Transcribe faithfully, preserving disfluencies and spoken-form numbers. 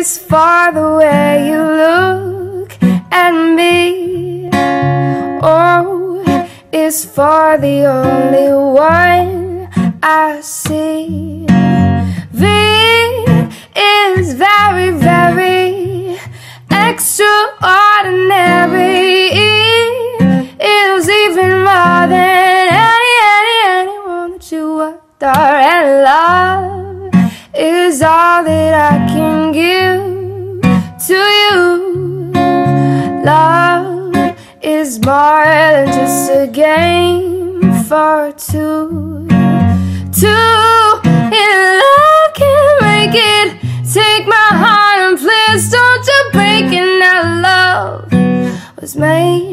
is far the way you look at me. Oh, is far the only one I see. V is very, very extraordinary. E is even more than any, any, anyone that you adore, and love is all that I can give to you. Love is more than just a game for two. Two in love can make it. Take my heart and please don't you break it. Now love was made